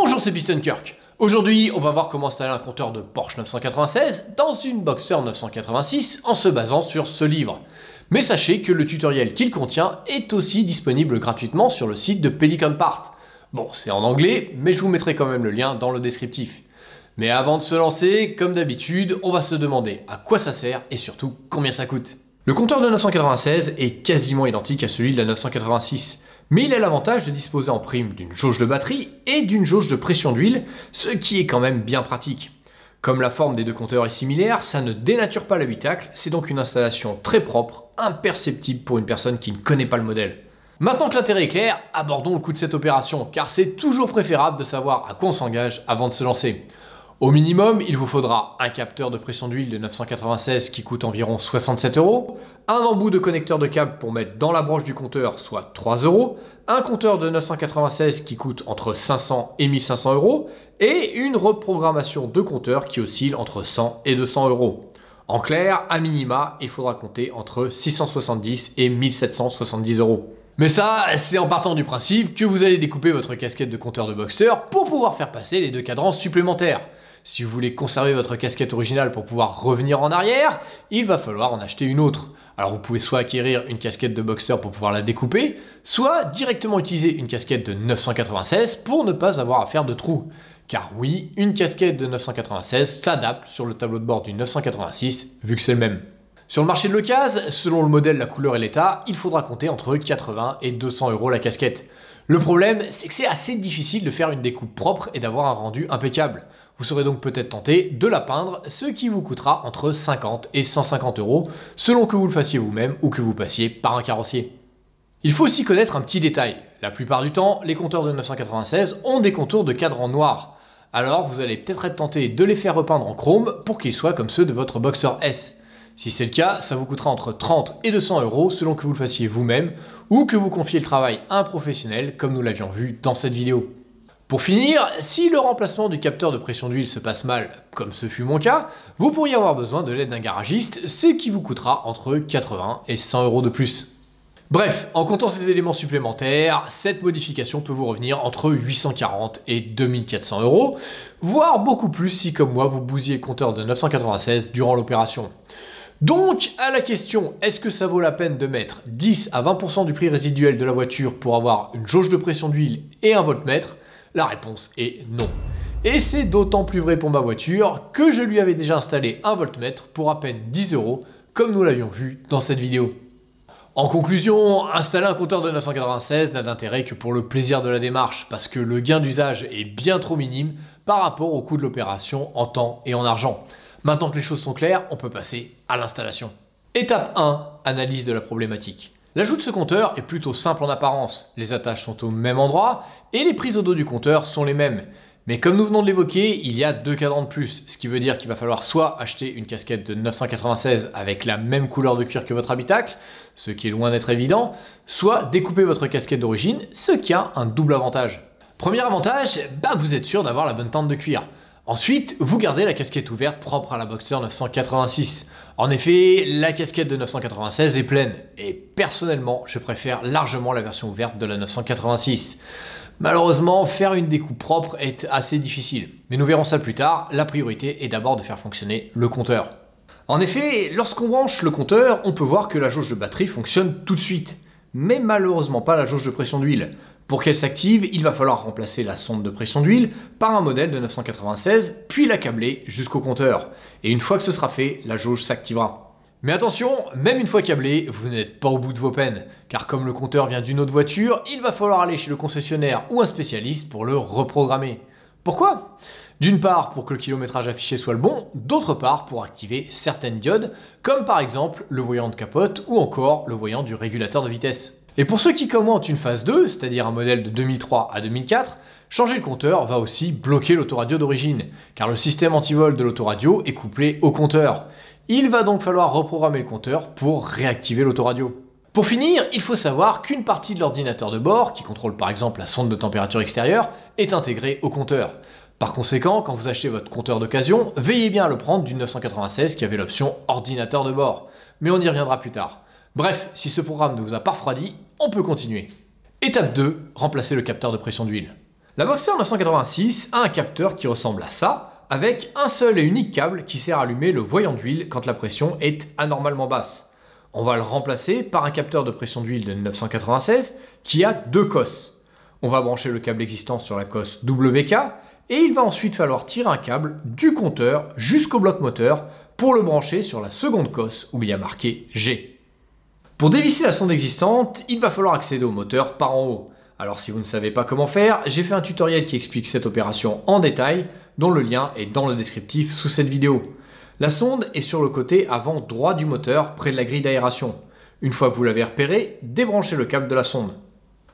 Bonjour, c'est Piston Kirk. Aujourd'hui, on va voir comment installer un compteur de Porsche 996 dans une Boxster 986 en se basant sur ce livre. Mais sachez que le tutoriel qu'il contient est aussi disponible gratuitement sur le site de Pelican Parts. Bon, c'est en anglais, mais je vous mettrai quand même le lien dans le descriptif. Mais avant de se lancer, comme d'habitude, on va se demander à quoi ça sert et surtout combien ça coûte. Le compteur de 996 est quasiment identique à celui de la 986, mais il a l'avantage de disposer en prime d'une jauge de batterie et d'une jauge de pression d'huile, ce qui est quand même bien pratique. Comme la forme des deux compteurs est similaire, ça ne dénature pas l'habitacle, c'est donc une installation très propre, imperceptible pour une personne qui ne connaît pas le modèle. Maintenant que l'intérêt est clair, abordons le coût de cette opération, car c'est toujours préférable de savoir à quoi on s'engage avant de se lancer. Au minimum, il vous faudra un capteur de pression d'huile de 996 qui coûte environ 67 €, un embout de connecteur de câble pour mettre dans la branche du compteur, soit 3 €, un compteur de 996 qui coûte entre 500 et 1500 € et une reprogrammation de compteur qui oscille entre 100 et 200 €. En clair, à minima, il faudra compter entre 670 et 1770 €. Mais ça, c'est en partant du principe que vous allez découper votre casquette de compteur de Boxster pour pouvoir faire passer les deux cadrans supplémentaires. Si vous voulez conserver votre casquette originale pour pouvoir revenir en arrière, il va falloir en acheter une autre. Alors vous pouvez soit acquérir une casquette de Boxster pour pouvoir la découper, soit directement utiliser une casquette de 996 pour ne pas avoir à faire de trous. Car oui, une casquette de 996 s'adapte sur le tableau de bord du 986 vu que c'est le même. Sur le marché de l'occasion, selon le modèle, la couleur et l'état, il faudra compter entre 80 et 200 € la casquette. Le problème, c'est que c'est assez difficile de faire une découpe propre et d'avoir un rendu impeccable. Vous serez donc peut-être tenté de la peindre, ce qui vous coûtera entre 50 et 150 € selon que vous le fassiez vous-même ou que vous passiez par un carrossier. Il faut aussi connaître un petit détail. La plupart du temps, les compteurs de 996 ont des contours de cadran noir. Alors vous allez peut-être être tenté de les faire repeindre en chrome pour qu'ils soient comme ceux de votre Boxster S. Si c'est le cas, ça vous coûtera entre 30 et 200 € selon que vous le fassiez vous-même ou que vous confiez le travail à un professionnel comme nous l'avions vu dans cette vidéo. Pour finir, si le remplacement du capteur de pression d'huile se passe mal, comme ce fut mon cas, vous pourriez avoir besoin de l'aide d'un garagiste, ce qui vous coûtera entre 80 et 100 € de plus. Bref, en comptant ces éléments supplémentaires, cette modification peut vous revenir entre 840 et 2400 €, voire beaucoup plus si, comme moi, vous bousillez le compteur de 996 durant l'opération. Donc, à la question, est-ce que ça vaut la peine de mettre 10 à 20% du prix résiduel de la voiture pour avoir une jauge de pression d'huile et un voltmètre? La réponse est non. Et c'est d'autant plus vrai pour ma voiture que je lui avais déjà installé un voltmètre pour à peine 10 €, comme nous l'avions vu dans cette vidéo. En conclusion, installer un compteur de 996 n'a d'intérêt que pour le plaisir de la démarche, parce que le gain d'usage est bien trop minime par rapport au coût de l'opération en temps et en argent. Maintenant que les choses sont claires, on peut passer à l'installation. Étape 1, analyse de la problématique. L'ajout de ce compteur est plutôt simple en apparence. Les attaches sont au même endroit et les prises au dos du compteur sont les mêmes. Mais comme nous venons de l'évoquer, il y a deux cadrans de plus, ce qui veut dire qu'il va falloir soit acheter une casquette de 996 avec la même couleur de cuir que votre habitacle, ce qui est loin d'être évident, soit découper votre casquette d'origine, ce qui a un double avantage. Premier avantage, vous êtes sûr d'avoir la bonne teinte de cuir. Ensuite, vous gardez la casquette ouverte propre à la Boxster 986. En effet, la casquette de 996 est pleine, et personnellement, je préfère largement la version ouverte de la 986. Malheureusement, faire une découpe propre est assez difficile, mais nous verrons ça plus tard, la priorité est d'abord de faire fonctionner le compteur. En effet, lorsqu'on branche le compteur, on peut voir que la jauge de batterie fonctionne tout de suite, mais malheureusement pas la jauge de pression d'huile. Pour qu'elle s'active, il va falloir remplacer la sonde de pression d'huile par un modèle de 996, puis l'accabler jusqu'au compteur. Et une fois que ce sera fait, la jauge s'activera. Mais attention, même une fois câblée, vous n'êtes pas au bout de vos peines, car comme le compteur vient d'une autre voiture, il va falloir aller chez le concessionnaire ou un spécialiste pour le reprogrammer. Pourquoi? D'une part, pour que le kilométrage affiché soit le bon, d'autre part, pour activer certaines diodes, comme par exemple le voyant de capote ou encore le voyant du régulateur de vitesse. Et pour ceux qui commentent une phase 2, c'est-à-dire un modèle de 2003 à 2004, changer le compteur va aussi bloquer l'autoradio d'origine, car le système antivol de l'autoradio est couplé au compteur. Il va donc falloir reprogrammer le compteur pour réactiver l'autoradio. Pour finir, il faut savoir qu'une partie de l'ordinateur de bord, qui contrôle par exemple la sonde de température extérieure, est intégrée au compteur. Par conséquent, quand vous achetez votre compteur d'occasion, veillez bien à le prendre du 996 qui avait l'option ordinateur de bord. Mais on y reviendra plus tard. Bref, si ce programme ne vous a pas refroidi, on peut continuer. Étape 2, remplacer le capteur de pression d'huile. La Boxster 986 a un capteur qui ressemble à ça, avec un seul et unique câble qui sert à allumer le voyant d'huile quand la pression est anormalement basse. On va le remplacer par un capteur de pression d'huile de 996 qui a deux cosses. On va brancher le câble existant sur la cosse WK et il va ensuite falloir tirer un câble du compteur jusqu'au bloc moteur pour le brancher sur la seconde cosse où il y a marqué G. Pour dévisser la sonde existante, il va falloir accéder au moteur par en haut. Alors si vous ne savez pas comment faire, j'ai fait un tutoriel qui explique cette opération en détail, dont le lien est dans le descriptif sous cette vidéo. La sonde est sur le côté avant droit du moteur, près de la grille d'aération. Une fois que vous l'avez repérée, débranchez le câble de la sonde.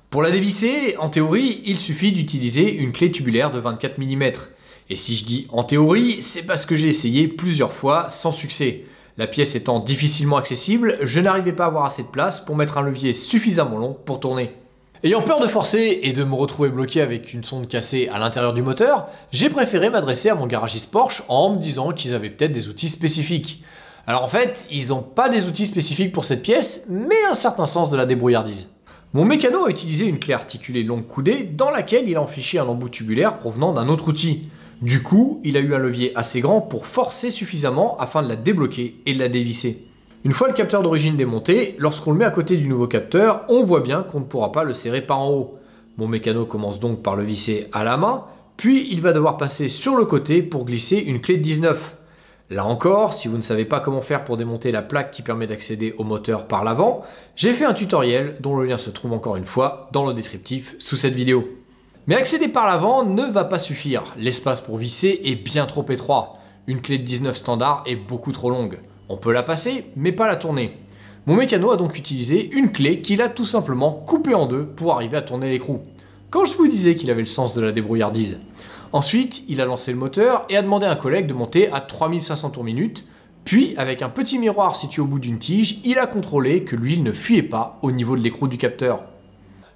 Pour la dévisser, en théorie, il suffit d'utiliser une clé tubulaire de 24 mm. Et si je dis en théorie, c'est parce que j'ai essayé plusieurs fois sans succès. La pièce étant difficilement accessible, je n'arrivais pas à avoir assez de place pour mettre un levier suffisamment long pour tourner. Ayant peur de forcer et de me retrouver bloqué avec une sonde cassée à l'intérieur du moteur, j'ai préféré m'adresser à mon garagiste Porsche en me disant qu'ils avaient peut-être des outils spécifiques. Alors en fait, ils n'ont pas des outils spécifiques pour cette pièce, mais un certain sens de la débrouillardise. Mon mécano a utilisé une clé articulée longue coudée dans laquelle il a enfiché un embout tubulaire provenant d'un autre outil. Du coup, il a eu un levier assez grand pour forcer suffisamment afin de la débloquer et de la dévisser. Une fois le capteur d'origine démonté, lorsqu'on le met à côté du nouveau capteur, on voit bien qu'on ne pourra pas le serrer par en haut. Mon mécano commence donc par le visser à la main, puis il va devoir passer sur le côté pour glisser une clé de 19. Là encore, si vous ne savez pas comment faire pour démonter la plaque qui permet d'accéder au moteur par l'avant, j'ai fait un tutoriel dont le lien se trouve encore une fois dans le descriptif sous cette vidéo. Mais accéder par l'avant ne va pas suffire, l'espace pour visser est bien trop étroit. Une clé de 19 standard est beaucoup trop longue. On peut la passer, mais pas la tourner. Mon mécano a donc utilisé une clé qu'il a tout simplement coupée en deux pour arriver à tourner l'écrou. Quand je vous disais qu'il avait le sens de la débrouillardise. Ensuite, il a lancé le moteur et a demandé à un collègue de monter à 3500 tours minute. Puis, avec un petit miroir situé au bout d'une tige, il a contrôlé que l'huile ne fuyait pas au niveau de l'écrou du capteur.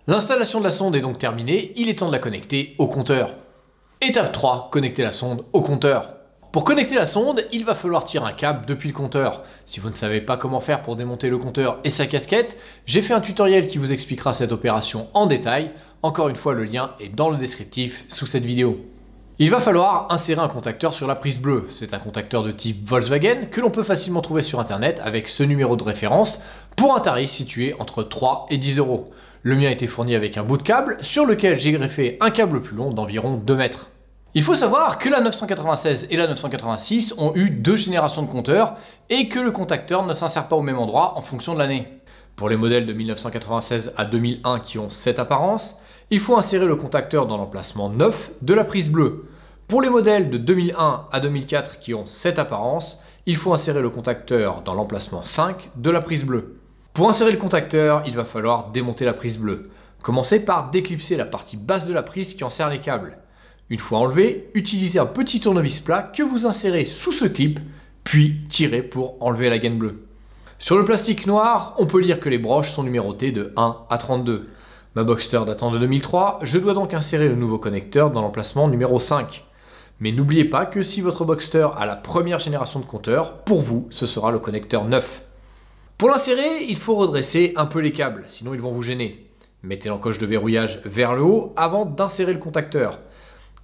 L'installation de la sonde est donc terminée, il est temps de la connecter au compteur. Étape 3, connecter la sonde au compteur. Pour connecter la sonde, il va falloir tirer un câble depuis le compteur. Si vous ne savez pas comment faire pour démonter le compteur et sa casquette, j'ai fait un tutoriel qui vous expliquera cette opération en détail. Encore une fois, le lien est dans le descriptif sous cette vidéo. Il va falloir insérer un contacteur sur la prise bleue. C'est un contacteur de type Volkswagen que l'on peut facilement trouver sur internet avec ce numéro de référence pour un tarif situé entre 3 et 10 euros. Le mien a été fourni avec un bout de câble sur lequel j'ai greffé un câble plus long d'environ 2 mètres. Il faut savoir que la 996 et la 986 ont eu deux générations de compteurs et que le contacteur ne s'insère pas au même endroit en fonction de l'année. Pour les modèles de 1996 à 2001 qui ont cette apparence, il faut insérer le contacteur dans l'emplacement 9 de la prise bleue. Pour les modèles de 2001 à 2004 qui ont cette apparence, il faut insérer le contacteur dans l'emplacement 5 de la prise bleue. Pour insérer le contacteur, il va falloir démonter la prise bleue. Commencez par déclipser la partie basse de la prise qui enserre les câbles. Une fois enlevé, utilisez un petit tournevis plat que vous insérez sous ce clip, puis tirez pour enlever la gaine bleue. Sur le plastique noir, on peut lire que les broches sont numérotées de 1 à 32. Ma Boxster datant de 2003, je dois donc insérer le nouveau connecteur dans l'emplacement numéro 5. Mais n'oubliez pas que si votre Boxster a la première génération de compteurs, pour vous, ce sera le connecteur 9. Pour l'insérer, il faut redresser un peu les câbles, sinon ils vont vous gêner. Mettez l'encoche de verrouillage vers le haut avant d'insérer le contacteur.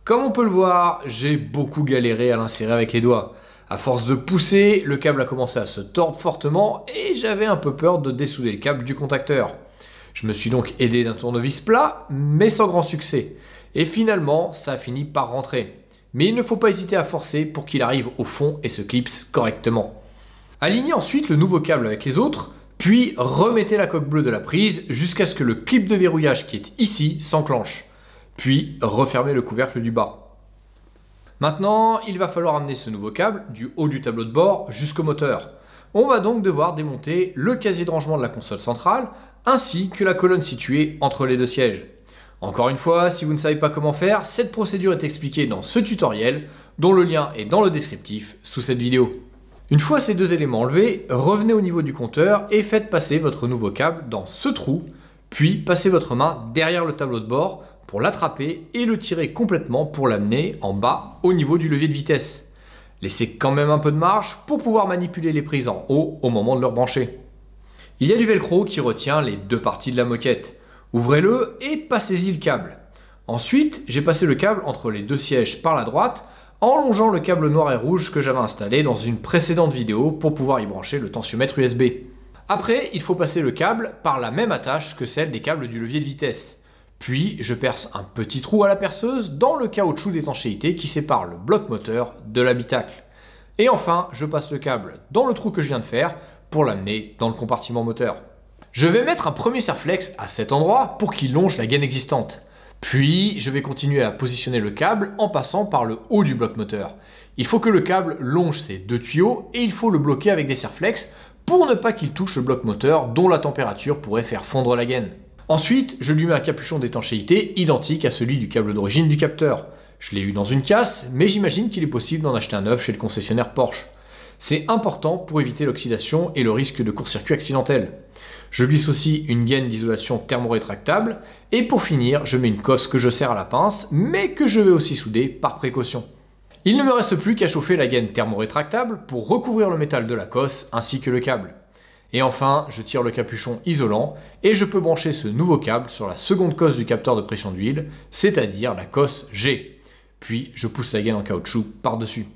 Comme on peut le voir, j'ai beaucoup galéré à l'insérer avec les doigts. À force de pousser, le câble a commencé à se tordre fortement et j'avais un peu peur de dessouder le câble du contacteur. Je me suis donc aidé d'un tournevis plat, mais sans grand succès. Et finalement, ça a fini par rentrer. Mais il ne faut pas hésiter à forcer pour qu'il arrive au fond et se clipse correctement. Alignez ensuite le nouveau câble avec les autres, puis remettez la coque bleue de la prise jusqu'à ce que le clip de verrouillage qui est ici s'enclenche. Puis refermer le couvercle du bas. Maintenant, il va falloir amener ce nouveau câble du haut du tableau de bord jusqu'au moteur. On va donc devoir démonter le casier de rangement de la console centrale ainsi que la colonne située entre les deux sièges. Encore une fois, si vous ne savez pas comment faire, cette procédure est expliquée dans ce tutoriel dont le lien est dans le descriptif sous cette vidéo. Une fois ces deux éléments enlevés, revenez au niveau du compteur et faites passer votre nouveau câble dans ce trou, puis passez votre main derrière le tableau de bord pour l'attraper et le tirer complètement pour l'amener en bas au niveau du levier de vitesse. Laissez quand même un peu de marge pour pouvoir manipuler les prises en haut au moment de leur brancher. Il y a du velcro qui retient les deux parties de la moquette. Ouvrez-le et passez-y le câble. Ensuite, j'ai passé le câble entre les deux sièges par la droite en longeant le câble noir et rouge que j'avais installé dans une précédente vidéo pour pouvoir y brancher le tensiomètre USB. Après, il faut passer le câble par la même attache que celle des câbles du levier de vitesse. Puis, je perce un petit trou à la perceuse dans le caoutchouc d'étanchéité qui sépare le bloc moteur de l'habitacle. Et enfin, je passe le câble dans le trou que je viens de faire pour l'amener dans le compartiment moteur. Je vais mettre un premier serflex à cet endroit pour qu'il longe la gaine existante. Puis, je vais continuer à positionner le câble en passant par le haut du bloc moteur. Il faut que le câble longe ces deux tuyaux et il faut le bloquer avec des serflex pour ne pas qu'il touche le bloc moteur dont la température pourrait faire fondre la gaine. Ensuite, je lui mets un capuchon d'étanchéité identique à celui du câble d'origine du capteur. Je l'ai eu dans une casse, mais j'imagine qu'il est possible d'en acheter un neuf chez le concessionnaire Porsche. C'est important pour éviter l'oxydation et le risque de court-circuit accidentel. Je glisse aussi une gaine d'isolation thermorétractable et pour finir, je mets une cosse que je serre à la pince mais que je vais aussi souder par précaution. Il ne me reste plus qu'à chauffer la gaine thermorétractable pour recouvrir le métal de la cosse ainsi que le câble. Et enfin, je tire le capuchon isolant et je peux brancher ce nouveau câble sur la seconde cosse du capteur de pression d'huile, c'est-à-dire la cosse G. Puis, je pousse la gaine en caoutchouc par-dessus.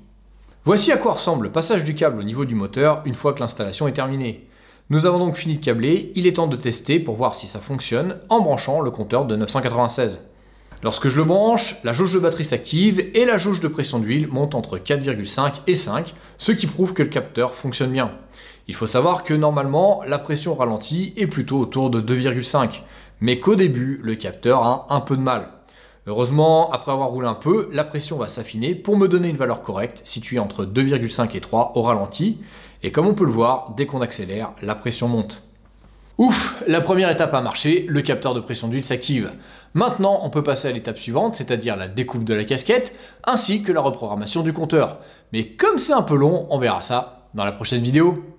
Voici à quoi ressemble le passage du câble au niveau du moteur une fois que l'installation est terminée. Nous avons donc fini de câbler, il est temps de tester pour voir si ça fonctionne en branchant le compteur de 996. Lorsque je le branche, la jauge de batterie s'active et la jauge de pression d'huile monte entre 4,5 et 5, ce qui prouve que le capteur fonctionne bien. Il faut savoir que normalement, la pression au ralenti est plutôt autour de 2,5, mais qu'au début, le capteur a un peu de mal. Heureusement, après avoir roulé un peu, la pression va s'affiner pour me donner une valeur correcte située entre 2,5 et 3 au ralenti. Et comme on peut le voir, dès qu'on accélère, la pression monte. Ouf, la première étape a marché, le capteur de pression d'huile s'active. Maintenant, on peut passer à l'étape suivante, c'est-à-dire la découpe de la casquette, ainsi que la reprogrammation du compteur. Mais comme c'est un peu long, on verra ça dans la prochaine vidéo.